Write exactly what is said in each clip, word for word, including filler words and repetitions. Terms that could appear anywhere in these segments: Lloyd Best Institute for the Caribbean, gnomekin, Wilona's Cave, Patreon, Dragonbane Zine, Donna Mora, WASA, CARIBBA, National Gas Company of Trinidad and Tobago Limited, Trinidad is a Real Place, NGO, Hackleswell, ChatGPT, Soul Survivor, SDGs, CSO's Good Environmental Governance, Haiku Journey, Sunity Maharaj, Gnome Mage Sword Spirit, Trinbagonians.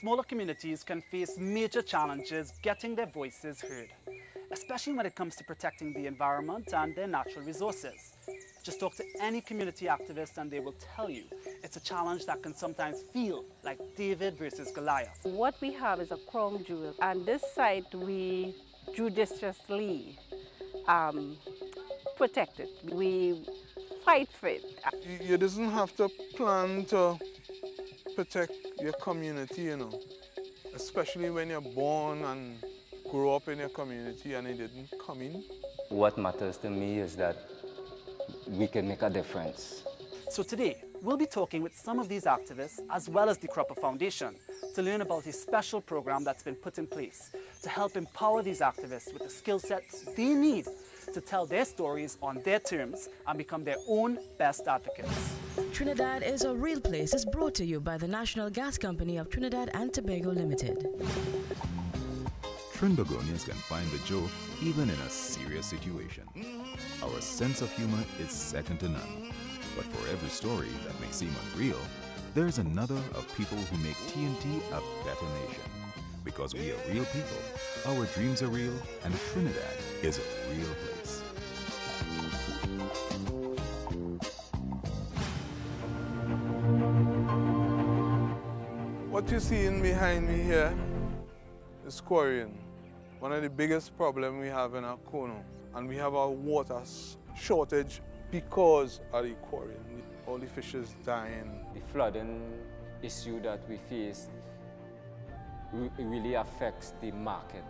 smaller communities can face major challenges getting their voices heard, especially when it comes to protecting the environment and their natural resources. Just talk to any community activist and they will tell you it's a challenge that can sometimes feel like David versus Goliath. What we have is a crown jewel. On this site, we judiciously um, protect it. We fight for it. You doesn't have to plan to protect your community, you know, especially when you're born and grow up in your community and it didn't come in. What matters to me is that we can make a difference. So today, we'll be talking with some of these activists as well as the CARIBBA Foundation to learn about a special program that's been put in place to help empower these activists with the skill sets they need to tell their stories on their terms and become their own best advocates. Trinidad is a Real Place is brought to you by the National Gas Company of Trinidad and Tobago Limited. Trinbagonians can find the joke even in a serious situation. Our sense of humor is second to none. But for every story that may seem unreal, there's another of people who make T N T a better nation. Because we are real people, our dreams are real, and Trinidad is a real place. What you're seeing behind me here is quarrying. One of the biggest problems we have in our Kono, and we have a water shortage because of the quarrying. All the fishes dying. The flooding issue that we face really affects the market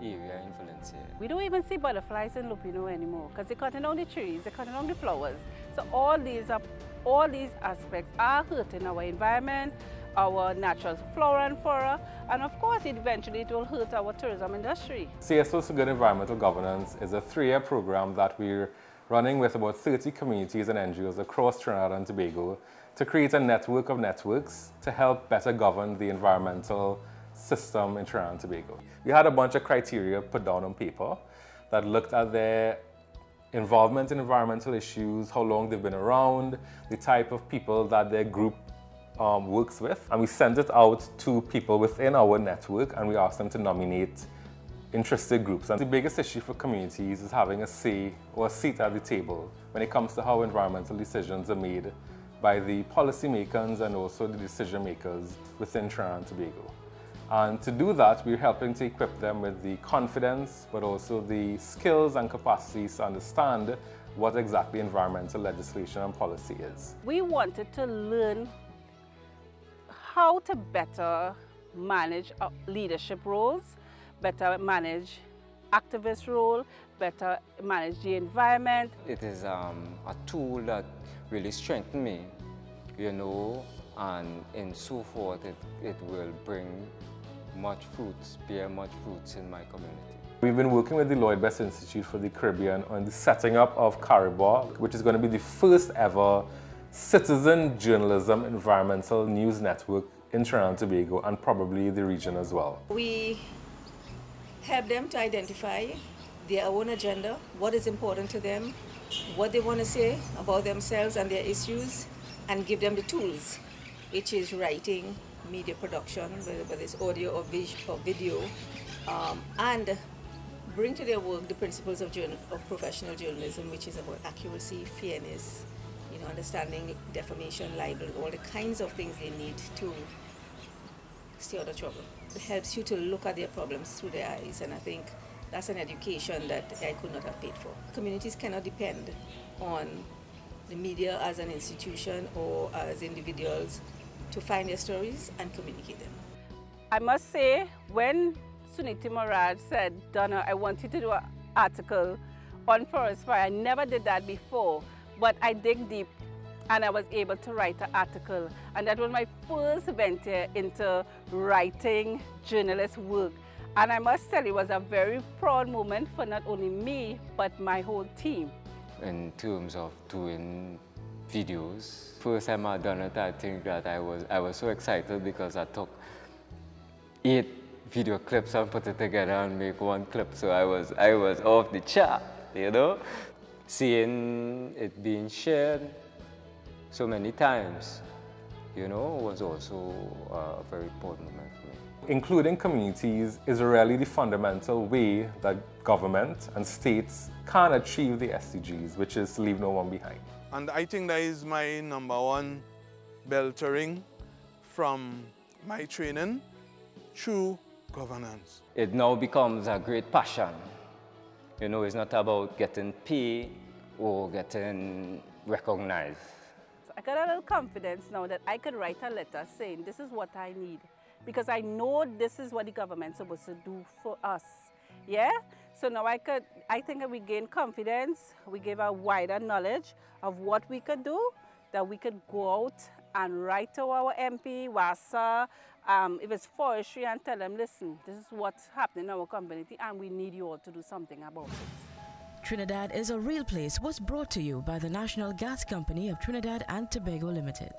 area in Valencia. We don't even see butterflies in Lupino anymore because they're cutting down the trees, they're cutting down the flowers. So all these are, all these aspects are hurting our environment, our natural flora and fauna, and of course it eventually it will hurt our tourism industry. C S O's Good Environmental Governance is a three-year program that we're running with about thirty communities and N G Os across Trinidad and Tobago to create a network of networks to help better govern the environmental system in Trinidad and Tobago. We had a bunch of criteria put down on paper that looked at their involvement in environmental issues, how long they've been around, the type of people that their group Um, works with, and we send it out to people within our network and we ask them to nominate interested groups. And the biggest issue for communities is having a say or a seat at the table when it comes to how environmental decisions are made by the policy makers and also the decision makers within Trinidad and Tobago. And to do that, we're helping to equip them with the confidence but also the skills and capacities to understand what exactly environmental legislation and policy is. We wanted to learn how to better manage leadership roles, better manage activist role, better manage the environment. It is um, a tool that really strengthened me, you know, and in so forth, it, it will bring much fruits, bear much fruits in my community. We've been working with the Lloyd Best Institute for the Caribbean on the setting up of CARIBBA, which is going to be the first ever citizen journalism environmental news network in Trinidad and Tobago and probably the region as well. We help them to identify their own agenda, what is important to them, what they want to say about themselves and their issues, and give them the tools, which is writing, media production, whether it's audio or, or video, um, and bring to their work the principles of, journal of professional journalism, which is about accuracy, fairness, you know, understanding defamation, libel, all the kinds of things they need to stay out of trouble. It helps you to look at their problems through their eyes, and I think that's an education that I could not have paid for. Communities cannot depend on the media as an institution or as individuals to find their stories and communicate them. I must say, when Sunity Maharaj said, "Donna, I want you to do an article on forest fire," I never did that before. But I dig deep and I was able to write an article. And that was my first venture into writing journalist work. And I must tell you, it was a very proud moment for not only me, but my whole team. In terms of doing videos, first time I'd done it, I think that I was, I was so excited because I took eight video clips and put it together and make one clip. So I was, I was off the chart, you know? Seeing it being shared so many times you know, was also uh, very important for me. Including communities is really the fundamental way that government and states can achieve the S D Gs, which is to leave no one behind. And I think that is my number one bell to ring from my training through governance. It now becomes a great passion. You know, it's not about getting pay or getting recognized. I got a little confidence now that I could write a letter saying this is what I need, because I know this is what the government's supposed to do for us. Yeah? So now I could, I think we gained confidence, we gave a wider knowledge of what we could do, that we could go out and write to our M P, WASA, um, if it's forestry, and tell them, listen, this is what's happening in our community and we need you all to do something about it. Trinidad is a Real Place was brought to you by the National Gas Company of Trinidad and Tobago Limited.